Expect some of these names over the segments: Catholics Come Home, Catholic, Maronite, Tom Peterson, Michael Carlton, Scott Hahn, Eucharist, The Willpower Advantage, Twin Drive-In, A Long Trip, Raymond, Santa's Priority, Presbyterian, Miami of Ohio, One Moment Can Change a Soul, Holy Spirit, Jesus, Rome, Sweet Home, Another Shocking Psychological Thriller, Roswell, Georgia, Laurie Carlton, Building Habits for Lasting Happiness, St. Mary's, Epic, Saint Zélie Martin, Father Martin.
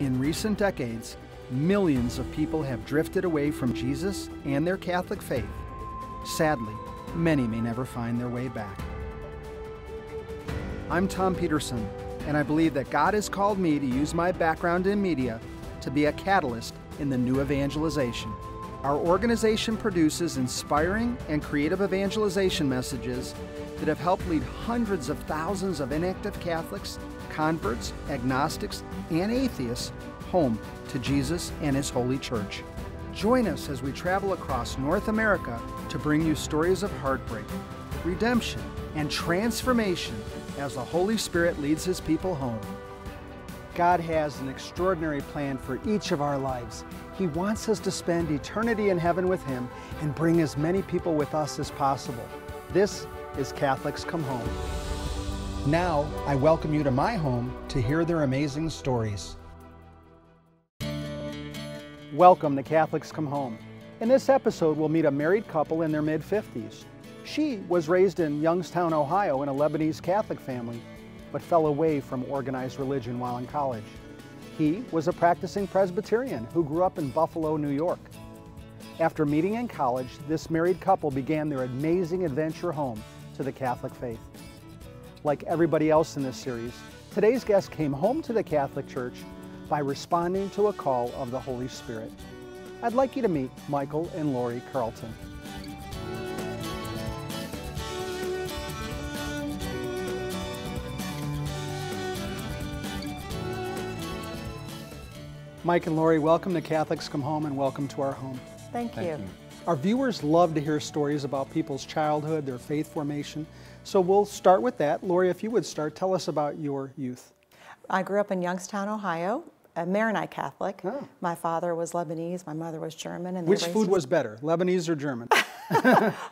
In recent decades, millions of people have drifted away from Jesus and their Catholic faith. Sadly, many may never find their way back. I'm Tom Peterson, and I believe that God has called me to use my background in media to be a catalyst in the new evangelization. Our organization produces inspiring and creative evangelization messages that have helped lead hundreds of thousands of inactive Catholics, converts, agnostics, and atheists home to Jesus and His Holy Church. Join us as we travel across North America to bring you stories of heartbreak, redemption, and transformation as the Holy Spirit leads His people home. God has an extraordinary plan for each of our lives. He wants us to spend eternity in heaven with Him and bring as many people with us as possible. This is Catholics Come Home. Now, I welcome you to my home to hear their amazing stories. Welcome to Catholics Come Home. In this episode, we'll meet a married couple in their mid-50s. She was raised in Youngstown, Ohio in a Lebanese Catholic family, but fell away from organized religion while in college. He was a practicing Presbyterian who grew up in Buffalo, New York. After meeting in college, this married couple began their amazing adventure home to the Catholic faith. Like everybody else in this series, today's guest came home to the Catholic Church by responding to a call of the Holy Spirit. I'd like you to meet Michael and Laurie Carlton. Mike and Laurie, welcome to Catholics Come Home and welcome to our home. Thank you. Our viewers love to hear stories about people's childhood, their faith formation. So we'll start with that. Laurie, if you would start, tell us about your youth. I grew up in Youngstown, Ohio, a Maronite Catholic. Oh. My father was Lebanese, my mother was German. And which food was better, Lebanese or German?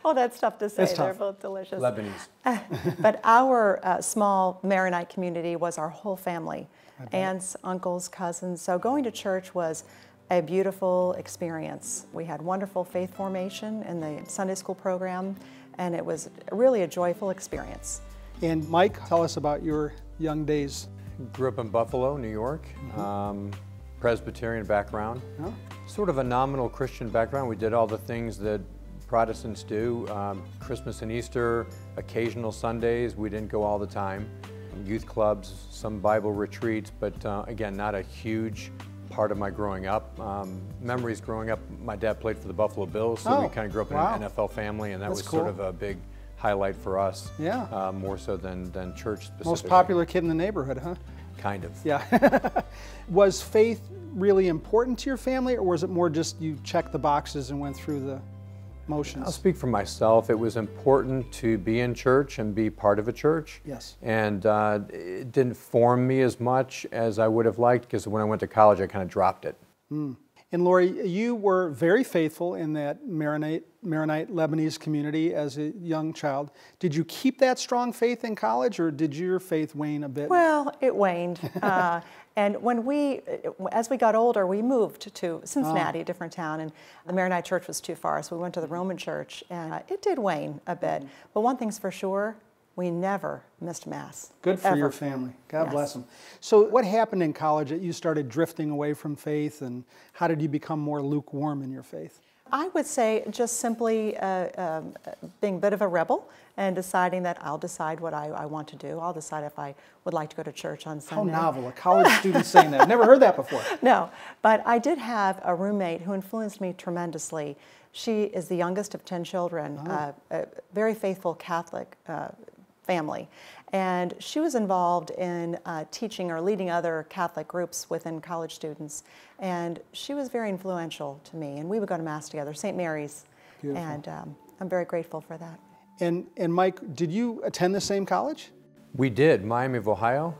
Oh, that's tough to say. They're both delicious. Lebanese. But our small Maronite community was our whole family, aunts, uncles, cousins. So going to church was a beautiful experience. We had wonderful faith formation in the Sunday school program, and it was really a joyful experience. And Mike, tell us about your young days. Grew up in Buffalo, New York, Presbyterian background, sort of a nominal Christian background. We did all the things that Protestants do, Christmas and Easter, occasional Sundays. We didn't go all the time. Youth clubs, some Bible retreats, but again, not a huge part of my growing up. Memories growing up, my dad played for the Buffalo Bills, so we kind of grew up in an NFL family, and that was sort of a big highlight for us, more so than church specifically. Most popular kid in the neighborhood, huh? Kind of. Yeah. Was faith really important to your family, or was it more just you checked the boxes and went through the motions? I'll speak for myself. It was important to be in church and be part of a church. Yes. And it didn't form me as much as I would have liked, because when I went to college, I kind of dropped it. Mm. And Laurie, you were very faithful in that Maronite Lebanese community as a young child. Did you keep that strong faith in college, or did your faith wane a bit? Well, it waned. And when as we got older, we moved to Cincinnati, a different town, and the Maronite church was too far, so we went to the Roman church, and it did wane a bit. But one thing's for sure, we never missed Mass. Good for your family. God bless them. So what happened in college that you started drifting away from faith, and how did you become more lukewarm in your faith? I would say just simply being a bit of a rebel and deciding that I'll decide what I want to do. I'll decide if I would like to go to church on Sunday. How novel, a college student saying that. I've never heard that before. No, but I did have a roommate who influenced me tremendously. She is the youngest of 10 children, a very faithful Catholic family. And she was involved in teaching or leading other Catholic groups within college students. And she was very influential to me. And we would go to Mass together, St. Mary's. Beautiful. And I'm very grateful for that. And Mike, did you attend the same college? We did, Miami of Ohio.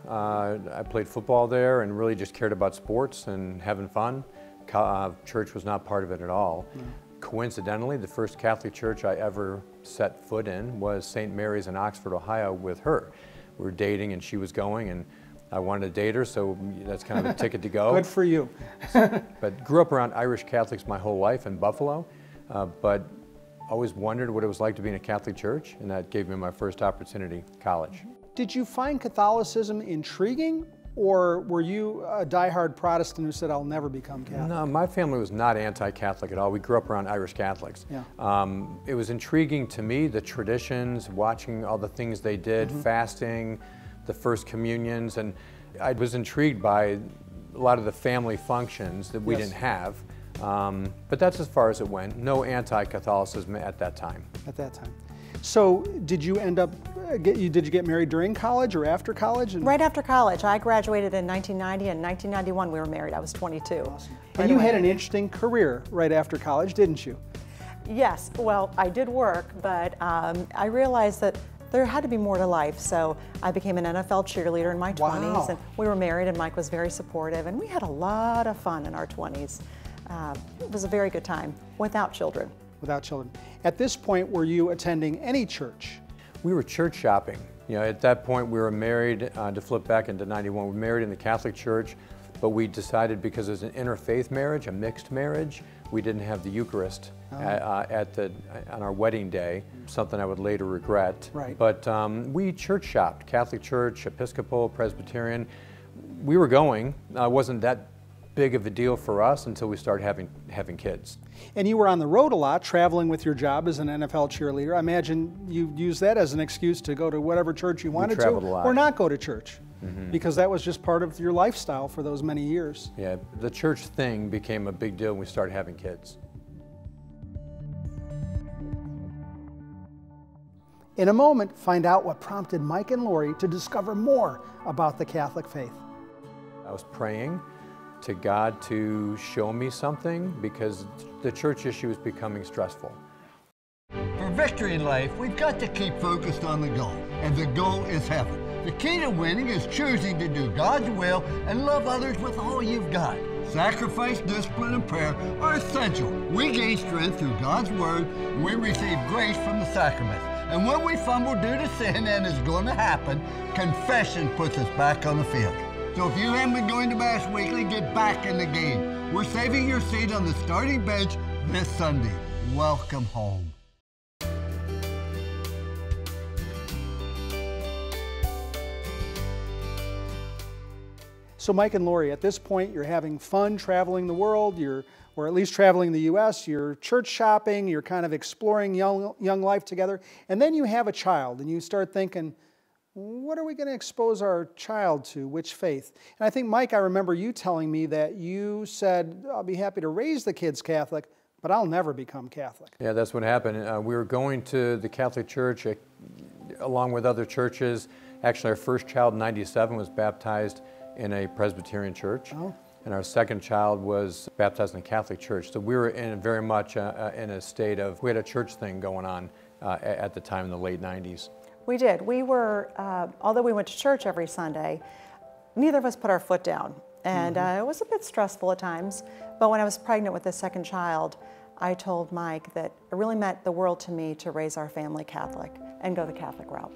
I played football there and really just cared about sports and having fun. Church was not part of it at all. Mm. Coincidentally, the first Catholic church I ever set foot in was St. Mary's in Oxford, Ohio with her. We were dating and she was going and I wanted to date her, so that's kind of a ticket to go. Good for you. But grew up around Irish Catholics my whole life in Buffalo, but always wondered what it was like to be in a Catholic church, and that gave me my first opportunity, college. Did you find Catholicism intriguing Or were you a diehard Protestant who said, I'll never become Catholic? No, my family was not anti-Catholic at all. We grew up around Irish Catholics. Yeah. It was intriguing to me, the traditions, watching all the things they did, fasting, the first communions, and I was intrigued by a lot of the family functions that we didn't have. But that's as far as it went. No anti-Catholicism at that time. At that time. So did you end up, did you get married during college or after college? Right after college. I graduated in 1990, and 1991 we were married. I was 22. Awesome. And you had an interesting career right after college, didn't you? Yes. Well, I did work, but I realized that there had to be more to life, so I became an NFL cheerleader in my 20s, and we were married, and Mike was very supportive, and we had a lot of fun in our 20s. It was a very good time without children. Without children. At this point, were you attending any church? We were church shopping. You know, at that point we were married, to flip back into 91, we were married in the Catholic Church, but we decided, because it was an interfaith marriage, a mixed marriage, we didn't have the Eucharist on our wedding day, something I would later regret. Right. But we church shopped, Catholic Church, Episcopal, Presbyterian. We were going, it wasn't that big of a deal for us until we started having kids. And you were on the road a lot, traveling with your job as an NFL cheerleader. I imagine you used that as an excuse to go to whatever church you wanted to, or not go to church, because that was just part of your lifestyle for those many years. Yeah, the church thing became a big deal when we started having kids. In a moment, find out what prompted Mike and Laurie to discover more about the Catholic faith. I was praying to God to show me something, because the church issue is becoming stressful. For victory in life, we've got to keep focused on the goal, and the goal is heaven. The key to winning is choosing to do God's will and love others with all you've got. Sacrifice, discipline, and prayer are essential. We gain strength through God's word, and we receive grace from the sacraments. And when we fumble due to sin, and it's going to happen, confession puts us back on the field. So if you haven't been going to Mass Weekly, get back in the game. We're saving your seat on the starting bench this Sunday. Welcome home. So Mike and Laurie, at this point, you're having fun traveling the world, or at least traveling the U.S., you're church shopping, you're kind of exploring young life together, and then you have a child, and you start thinking, what are we going to expose our child to? Which faith? And I think, Mike, I remember you telling me that you said, I'll be happy to raise the kids Catholic, but I'll never become Catholic. Yeah, that's what happened. We were going to the Catholic Church along with other churches. Actually, our first child in 1997 was baptized in a Presbyterian church, and our second child was baptized in a Catholic church. So we were in very much in a state of, we had a church thing going on at the time in the late 90s. We did. We were, although we went to church every Sunday, neither of us put our foot down. And it was a bit stressful at times. But when I was pregnant with the second child, I told Mike that it really meant the world to me to raise our family Catholic and go the Catholic route.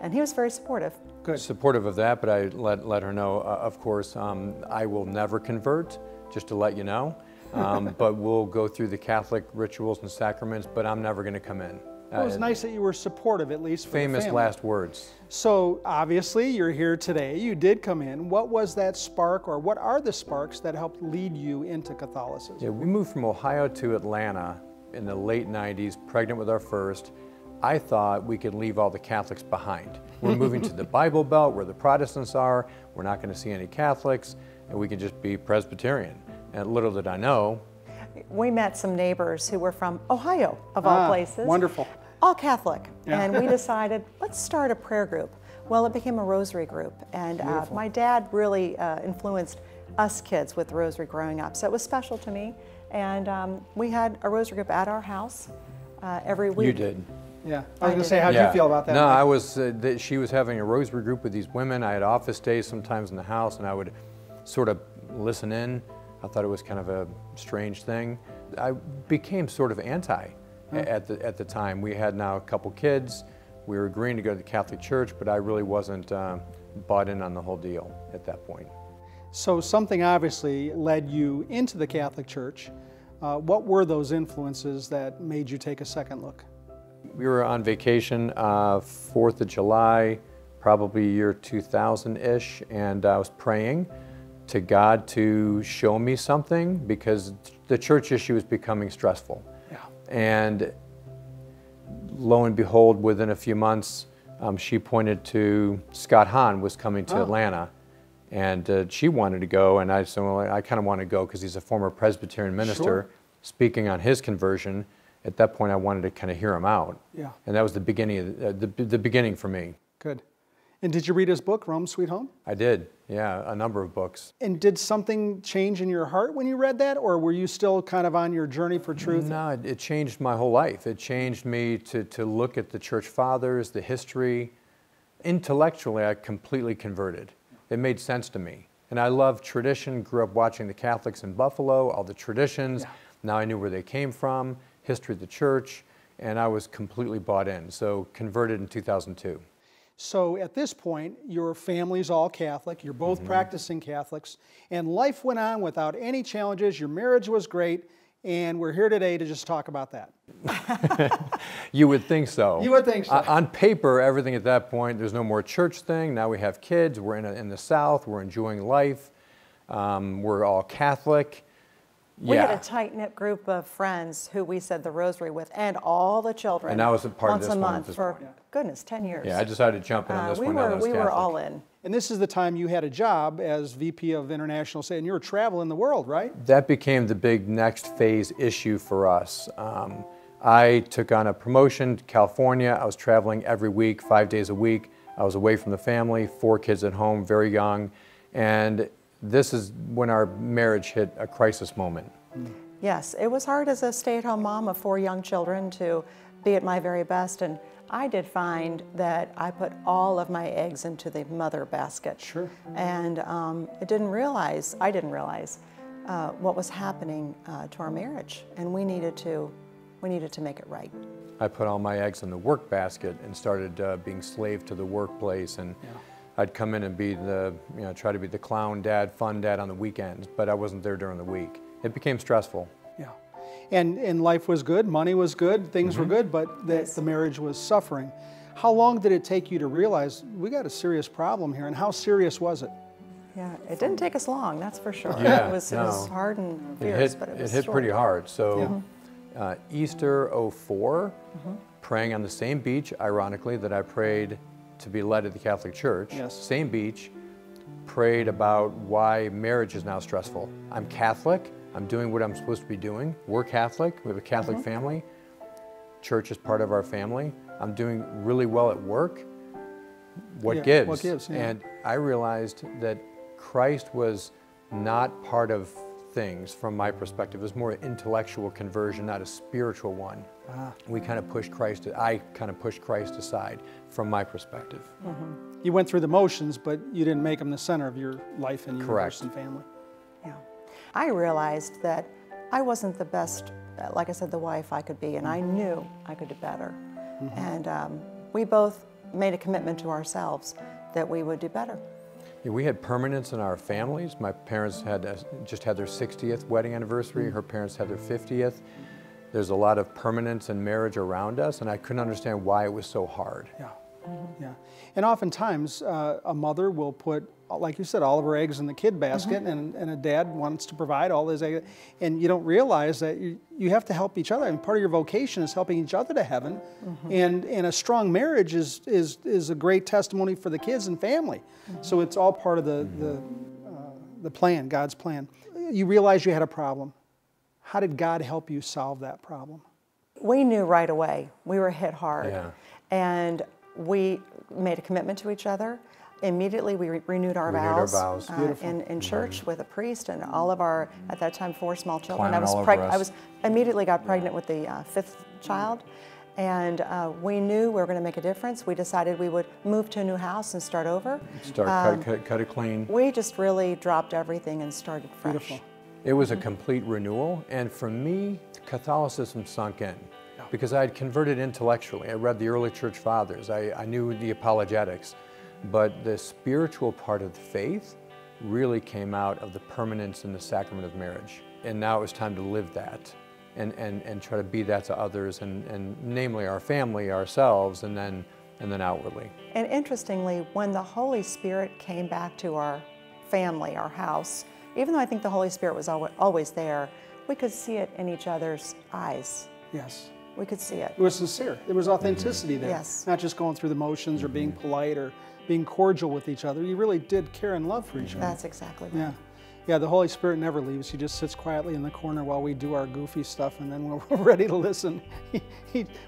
And he was very supportive. Good. Supportive of that, but I let her know, of course, I will never convert, just to let you know. But we'll go through the Catholic rituals and sacraments, but I'm never going to come in. Well, it was nice that you were supportive, at least for the family. Famous last words. So, obviously, you're here today. You did come in. What was that spark, or what are the sparks that helped lead you into Catholicism? Yeah, we moved from Ohio to Atlanta in the late 90s, pregnant with our first. I thought we could leave all the Catholics behind. We're moving to the Bible Belt, where the Protestants are. We're not going to see any Catholics, and we can just be Presbyterian. And little did I know. We met some neighbors who were from Ohio, of all places. Wonderful. All Catholic, and we decided, let's start a prayer group. Well, it became a rosary group, and my dad really influenced us kids with rosary growing up, so it was special to me, and we had a rosary group at our house every week. You did. Yeah, I was going to say, how did you feel about that? No, I was, she was having a rosary group with these women. I had office days sometimes in the house, and I would sort of listen in. I thought it was kind of a strange thing. I became sort of anti. At the time. We had now a couple kids. We were agreeing to go to the Catholic Church, but I really wasn't bought in on the whole deal at that point. So something obviously led you into the Catholic Church. What were those influences that made you take a second look? We were on vacation, 4th of July, probably year 2000-ish, and I was praying to God to show me something because the church issue was becoming stressful. Yeah. And lo and behold, within a few months, she pointed to Scott Hahn was coming to Atlanta, and she wanted to go, and I said, well, I kind of want to go because he's a former Presbyterian minister speaking on his conversion. At that point, I wanted to kind of hear him out. Yeah. And that was the beginning of the beginning for me. Good. And did you read his book, Rome, Sweet Home? I did, yeah, a number of books. And did something change in your heart when you read that, or were you still kind of on your journey for truth? No, it changed my whole life. It changed me to look at the church fathers, the history. Intellectually, I completely converted. It made sense to me. And I love tradition, grew up watching the Catholics in Buffalo, all the traditions. Yeah. Now I knew where they came from, history of the church, and I was completely bought in. So converted in 2002. So at this point, your family's all Catholic, you're both practicing Catholics, and life went on without any challenges, your marriage was great, and we're here today to just talk about that. You would think so. You would think so. On paper, everything at that point, there's no more church thing, now we have kids, we're in the South, we're enjoying life, we're all Catholic. We had a tight-knit group of friends who we said the rosary with, and all the children. And I was a part of this one at this point. Goodness, 10 years. Yeah, I decided to jump in on this one. We were all in. And this is the time you had a job as VP of International Sales, and you were traveling the world, right? That became the big next phase issue for us. I took on a promotion to California. I was traveling every week, 5 days a week. I was away from the family, 4 kids at home, very young, and this is when our marriage hit a crisis moment. Yes, it was hard as a stay-at-home mom of 4 young children to be at my very best, and I did find that I put all of my eggs into the mother basket. Sure. And I didn't realize what was happening to our marriage, and we needed to make it right. I put all my eggs in the work basket and started being slave to the workplace, and I'd come in and be the, you know, try to be the clown dad, fun dad on the weekends, but I wasn't there during the week. It became stressful. Yeah, and life was good, money was good, things were good, but the marriage was suffering. How long did it take you to realize we got a serious problem here, and how serious was it? Yeah, it didn't take us long, that's for sure. Yeah, it was hard and fierce, but it was hit pretty hard. So Easter '04, praying on the same beach, ironically, that I prayed to be led to the Catholic Church, same beach, prayed about why marriage is now stressful. I'm Catholic, I'm doing what I'm supposed to be doing. We're Catholic, we have a Catholic family. Church is part of our family. I'm doing really well at work. What gives? What gives? Yeah. And I realized that Christ was not part of things from my perspective. It was more an intellectual conversion, not a spiritual one. We kind of pushed Christ, I kind of pushed Christ aside from my perspective. You went through the motions, but you didn't make him the center of your life and universe and family. Yeah. I realized that I wasn't the best, like I said, the wife I could be, and I knew I could do better. And we both made a commitment to ourselves that we would do better. We had permanence in our families. My parents had just had their 60th wedding anniversary. Her parents had their 50th. There's a lot of permanence in marriage around us, and I couldn't understand why it was so hard. Yeah, And oftentimes, a mother will put, like you said, all of her eggs in the kid basket, and a dad wants to provide all his eggs, and you don't realize that you have to help each other. I mean, part of your vocation is helping each other to heaven, and a strong marriage is a great testimony for the kids and family. So it's all part of the plan, God's plan. You realize you had a problem. How did God help you solve that problem? We knew right away. We were hit hard, and we made a commitment to each other. Immediately, we renewed our vows, in church with a priest and all of our, at that time, 4 small children. I immediately got pregnant with the 5th child, and we knew we were going to make a difference. We decided we would move to a new house and start over. Cut it clean. We just really dropped everything and started fresh. Beautiful. It was a complete renewal, and for me, Catholicism sunk in. Because I had converted intellectually. I read the early church fathers. I knew the apologetics. But the spiritual part of the faith really came out of the permanence in the sacrament of marriage. And now it was time to live that and try to be that to others, and namely our family, ourselves, and then and then outwardly. And interestingly, when the Holy Spirit came back to our family, our house, even though I think the Holy Spirit was always there, we could see it in each other's eyes. Yes. We could see it. It was sincere. There was authenticity there. Yes. Not just going through the motions or being polite or being cordial with each other. You really did care and love for each other. That's exactly right. Yeah. Yeah, the Holy Spirit never leaves. He just sits quietly in the corner while we do our goofy stuff, and then when we're ready to listen,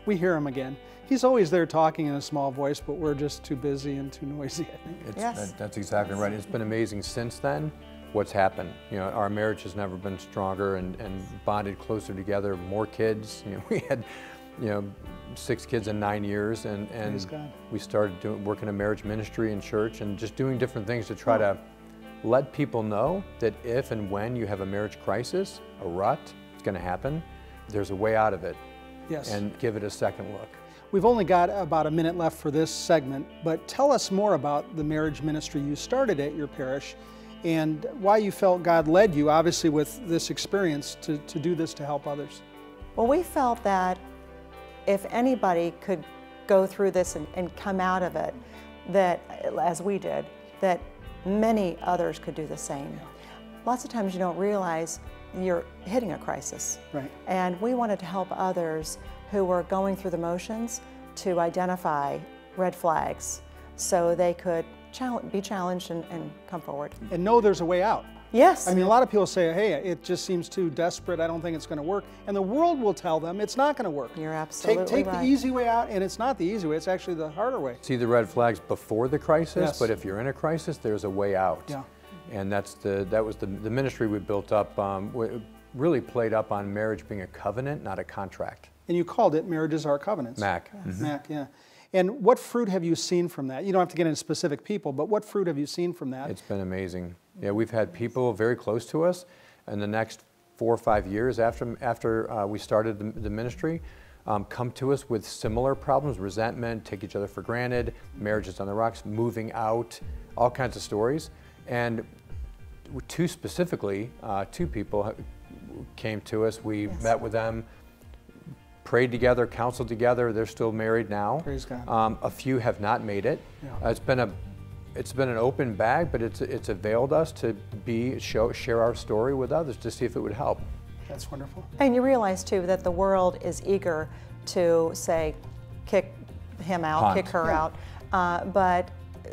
we hear him again. He's always there talking in a small voice, but we're just too busy and too noisy, I think. Yes. That's exactly right. It's been amazing since then what's happened. You know, our marriage has never been stronger and bonded closer together, more kids. You know, we had, you know, 6 kids in 9 years, and we started working in marriage ministry in church and just doing different things to try to let people know that if and when you have a marriage crisis, a rut, it's going to happen, there's a way out of it. Yes. And give it a second look. We've only got about a minute left for this segment, but tell us more about the marriage ministry you started at your parish and why you felt God led you, obviously with this experience, to do this to help others. Well, we felt that if anybody could go through this and come out of it, that, as we did, that many others could do the same. Yeah. Lots of times you don't realize you're hitting a crisis. Right. And we wanted to help others who were going through the motions to identify red flags so they could be challenged and come forward. And know there's a way out. Yes. I mean, a lot of people say, hey, it just seems too desperate. I don't think it's going to work. And the world will tell them it's not going to work. You're absolutely right. Take the easy way out, and it's not the easy way. It's actually the harder way. See the red flags before the crisis, yes. But if you're in a crisis, there's a way out. Yeah. And that was the ministry we built up. Really played up on marriage being a covenant, not a contract. And you called it Marriages Are Covenants. MAC. Yes. Mm-hmm. MAC, yeah. And what fruit have you seen from that? You don't have to get into specific people, but what fruit have you seen from that? It's been amazing. Yeah, we've had people very close to us, and the next 4 or 5 years after we started the ministry, come to us with similar problems, resentment, take each other for granted, marriages on the rocks, moving out, all kinds of stories. And two people came to us. We yes. met with them, prayed together, counseled together. They're still married now. Praise God. A few have not made it. Yeah. It's been an open bag, but it's availed us to share our story with others to see if it would help. That's wonderful. And you realize too that the world is eager to say, kick him out, kick her out, but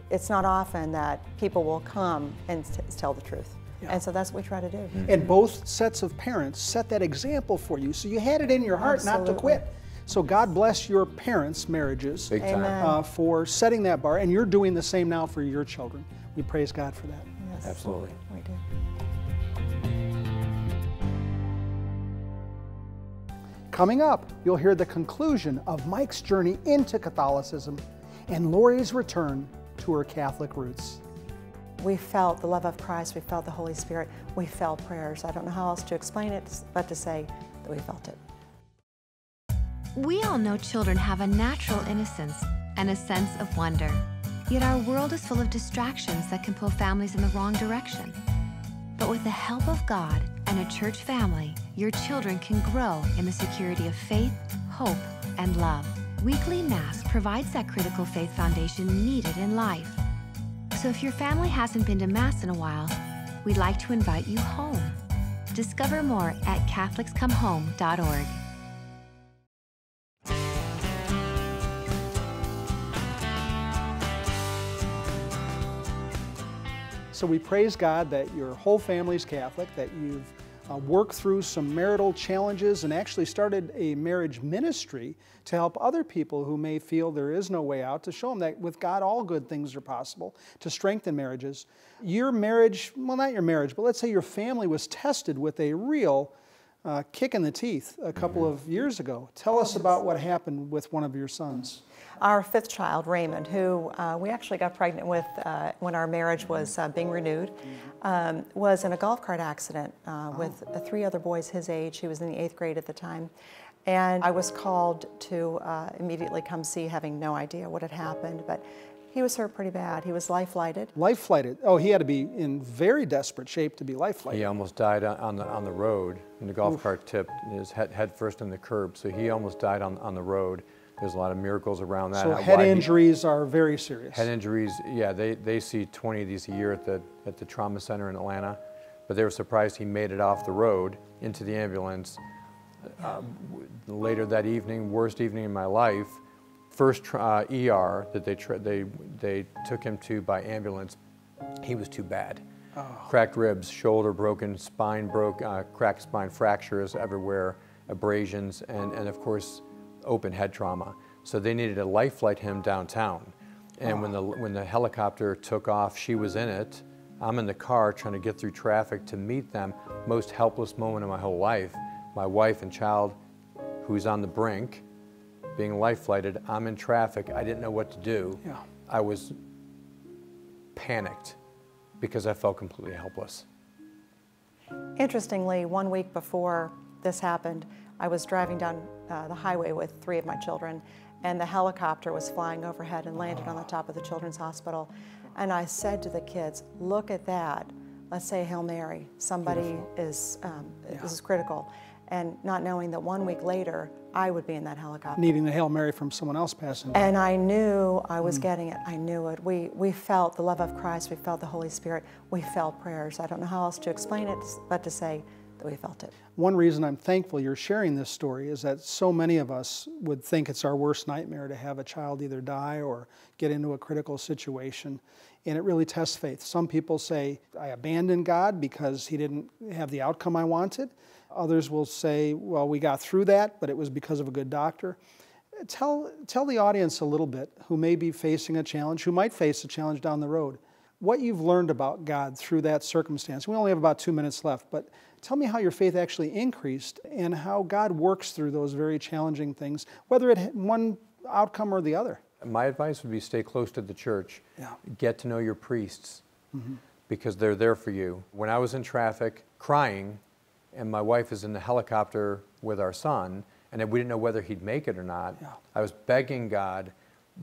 it's not often that people will come and tell the truth. Yeah. And so that's what we try to do. Mm-hmm. And both sets of parents set that example for you, so you had it in your heart Absolutely. Not to quit. So God bless your parents' marriages for setting that bar, and you're doing the same now for your children. We praise God for that. Yes. Absolutely. We do. Coming up, you'll hear the conclusion of Mike's journey into Catholicism and Laurie's return to her Catholic roots. We felt the love of Christ, we felt the Holy Spirit, we felt prayers. I don't know how else to explain it, but to say that we felt it. We all know children have a natural innocence and a sense of wonder. Yet our world is full of distractions that can pull families in the wrong direction. But with the help of God and a church family, your children can grow in the security of faith, hope, and love. Weekly Mass provides that critical faith foundation needed in life. So if your family hasn't been to Mass in a while, we'd like to invite you home. Discover more at CatholicsComeHome.org. So we praise God that your whole family's Catholic, that you've worked through some marital challenges and actually started a marriage ministry to help other people who may feel there is no way out, to show them that with God all good things are possible, to strengthen marriages. Your marriage, well, not your marriage, but let's say your family was tested with a real kick in the teeth a couple of years ago. Tell us about what happened with one of your sons. Our 5th child, Raymond, who we actually got pregnant with when our marriage was being renewed, was in a golf cart accident with 3 other boys his age. He was in the 8th grade at the time. And I was called to immediately come see, having no idea what had happened, but he was hurt pretty bad. He was life-flighted. Life-flighted. Oh, he had to be in very desperate shape to be life-flighted. He almost died on the road, and the golf cart tipped his head first in the curb, so he almost died on the road. There's a lot of miracles around that. So head injuries are very serious. Head injuries, yeah, they see 20 of these a year at the trauma center in Atlanta, but they were surprised he made it off the road into the ambulance. Later that evening, worst evening in my life, first ER that they took him to by ambulance, he was too bad. Oh. Cracked ribs, shoulder broken, spine broke, cracked spine fractures everywhere, abrasions, and of course, open head trauma. So they needed to life flight him downtown. And when the helicopter took off, she was in it. I'm in the car trying to get through traffic to meet them. Most helpless moment of my whole life. My wife and child, who's on the brink, being life flighted. I'm in traffic. I didn't know what to do. Yeah. I was panicked because I felt completely helpless. Interestingly, 1 week before this happened, I was driving down the highway with three of my children, and the helicopter was flying overhead and landed on the top of the children's hospital. And I said to the kids, look at that. Let's say Hail Mary. Somebody is, this is critical. And not knowing that 1 week later, I would be in that helicopter. Needing the Hail Mary from someone else passing by. And I knew I was getting it. I knew it. We felt the love of Christ. We felt the Holy Spirit. We felt prayers. I don't know how else to explain it, but to say that we felt it. One reason I'm thankful you're sharing this story is that so many of us would think it's our worst nightmare to have a child either die or get into a critical situation. And it really tests faith. Some people say, I abandoned God because he didn't have the outcome I wanted. Others will say, well, we got through that, but it was because of a good doctor. Tell the audience a little bit, who may be facing a challenge, who might face a challenge down the road, what you've learned about God through that circumstance. We only have about 2 minutes left, but tell me how your faith actually increased and how God works through those very challenging things, whether it had one outcome or the other. My advice would be stay close to the church. Yeah. Get to know your priests because they're there for you. When I was in traffic crying, and my wife is in the helicopter with our son, and we didn't know whether he'd make it or not. Yeah. I was begging God,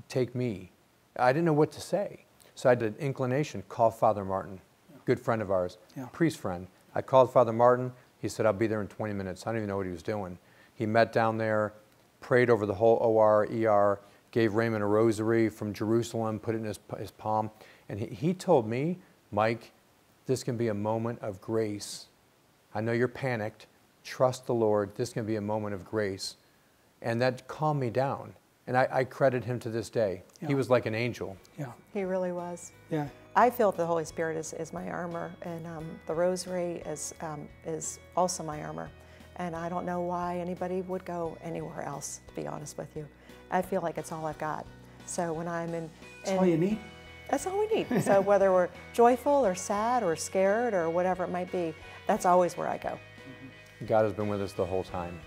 take me. I didn't know what to say. So I had an inclination, call Father Martin, good friend of ours, priest friend. I called Father Martin. He said, I'll be there in 20 minutes. I don't even know what he was doing. He met down there, prayed over the whole OR, ER, gave Raymond a rosary from Jerusalem, put it in his palm. And he told me, Mike, this can be a moment of grace. I know you're panicked. Trust the Lord. This can be a moment of grace. And that calmed me down. And I credit him to this day. Yeah. He was like an angel. Yeah, he really was. Yeah. I feel the Holy Spirit is my armor, and the rosary is also my armor. And I don't know why anybody would go anywhere else, to be honest with you. I feel like it's all I've got. So when I'm in... That's all you need? That's all we need. So whether we're joyful or sad or scared or whatever it might be, that's always where I go. God has been with us the whole time.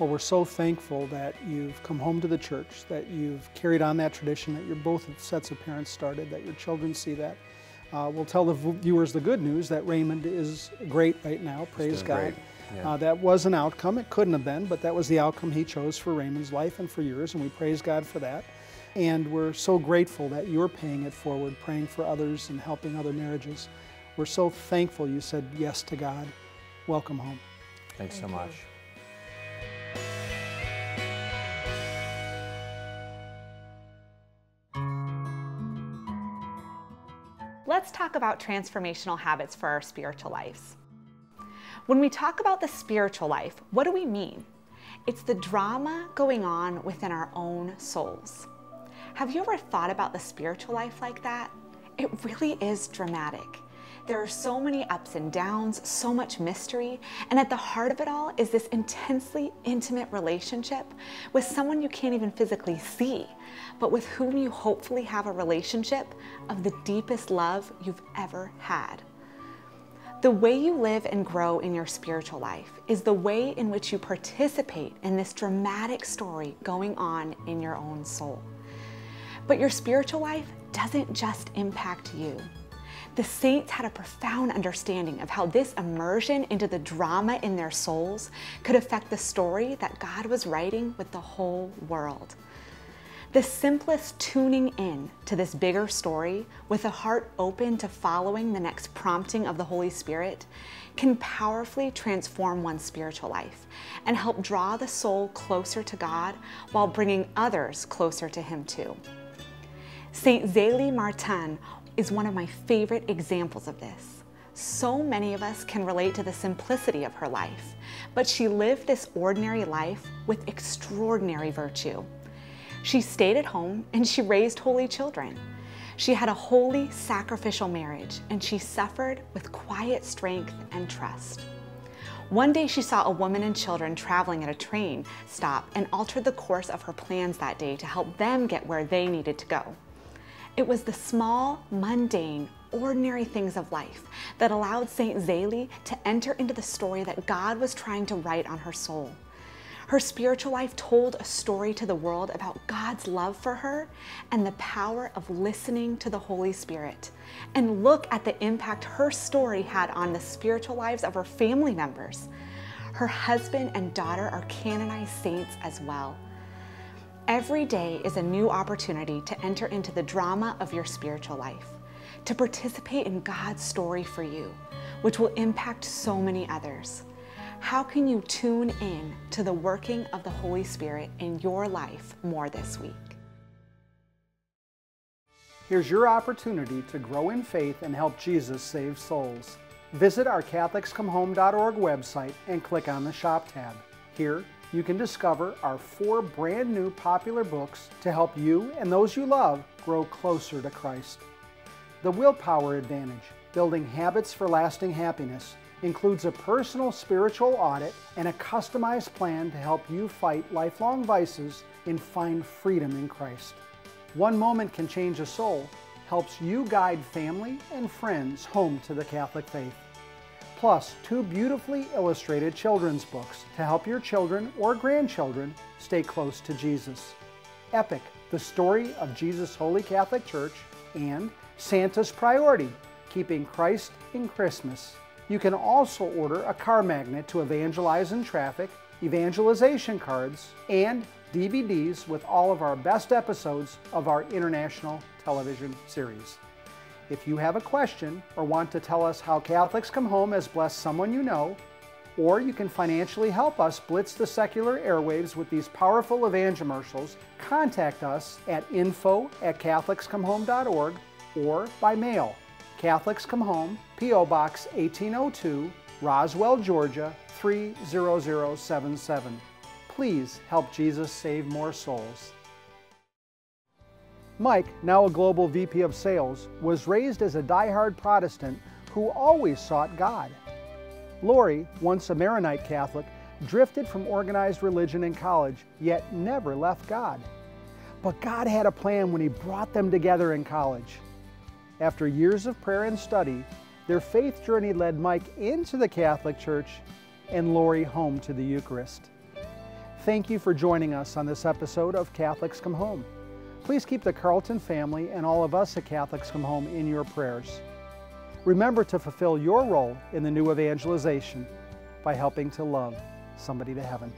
Well, we're so thankful that you've come home to the church, that you've carried on that tradition, that your both sets of parents started, that your children see that. We'll tell the viewers the good news that Raymond is great right now, praise God. Yeah. That was an outcome. It couldn't have been, but that was the outcome he chose for Raymond's life and for yours, and we praise God for that. And we're so grateful that you're paying it forward, praying for others and helping other marriages. We're so thankful you said yes to God. Welcome home. Thanks so much. Let's talk about transformational habits for our spiritual lives. When we talk about the spiritual life, what do we mean? It's the drama going on within our own souls. Have you ever thought about the spiritual life like that? It really is dramatic. There are so many ups and downs, so much mystery, and at the heart of it all is this intensely intimate relationship with someone you can't even physically see, but with whom you hopefully have a relationship of the deepest love you've ever had. The way you live and grow in your spiritual life is the way in which you participate in this dramatic story going on in your own soul. But your spiritual life doesn't just impact you. The saints had a profound understanding of how this immersion into the drama in their souls could affect the story that God was writing with the whole world. The simplest tuning in to this bigger story with a heart open to following the next prompting of the Holy Spirit can powerfully transform one's spiritual life and help draw the soul closer to God while bringing others closer to Him too. Saint Zélie Martin is one of my favorite examples of this. So many of us can relate to the simplicity of her life, but she lived this ordinary life with extraordinary virtue. She stayed at home and she raised holy children. She had a holy sacrificial marriage and she suffered with quiet strength and trust. One day she saw a woman and children traveling at a train stop and altered the course of her plans that day to help them get where they needed to go. It was the small, mundane, ordinary things of life that allowed Saint Zélie to enter into the story that God was trying to write on her soul. Her spiritual life told a story to the world about God's love for her and the power of listening to the Holy Spirit. And look at the impact her story had on the spiritual lives of her family members. Her husband and daughter are canonized saints as well. Every day is a new opportunity to enter into the drama of your spiritual life, to participate in God's story for you, which will impact so many others. How can you tune in to the working of the Holy Spirit in your life more this week? Here's your opportunity to grow in faith and help Jesus save souls. Visit our CatholicsComeHome.org website and click on the Shop tab. Here, you can discover our 4 brand new popular books to help you and those you love grow closer to Christ. The Willpower Advantage, Building Habits for Lasting Happiness, includes a personal spiritual audit and a customized plan to help you fight lifelong vices and find freedom in Christ. One Moment Can Change a Soul helps you guide family and friends home to the Catholic faith. Plus, 2 beautifully illustrated children's books to help your children or grandchildren stay close to Jesus. Epic, the story of Jesus' Holy Catholic Church, and Santa's Priority, keeping Christ in Christmas. You can also order a car magnet to evangelize in traffic, evangelization cards, and DVDs with all of our best episodes of our international television series. If you have a question or want to tell us how Catholics Come Home has blessed someone you know, or you can financially help us blitz the secular airwaves with these powerful evangelicals, contact us at info@catholicscomehome.org or by mail. Catholics Come Home, P.O. Box 1802, Roswell, Georgia 30077. Please help Jesus save more souls. Mike, now a global VP of sales, was raised as a diehard Protestant who always sought God. Laurie, once a Maronite Catholic, drifted from organized religion in college, yet never left God. But God had a plan when He brought them together in college. After years of prayer and study, their faith journey led Mike into the Catholic Church and Laurie home to the Eucharist. Thank you for joining us on this episode of Catholics Come Home. Please keep the Carlton family and all of us at Catholics Come Home in your prayers. Remember to fulfill your role in the new evangelization by helping to love somebody to heaven.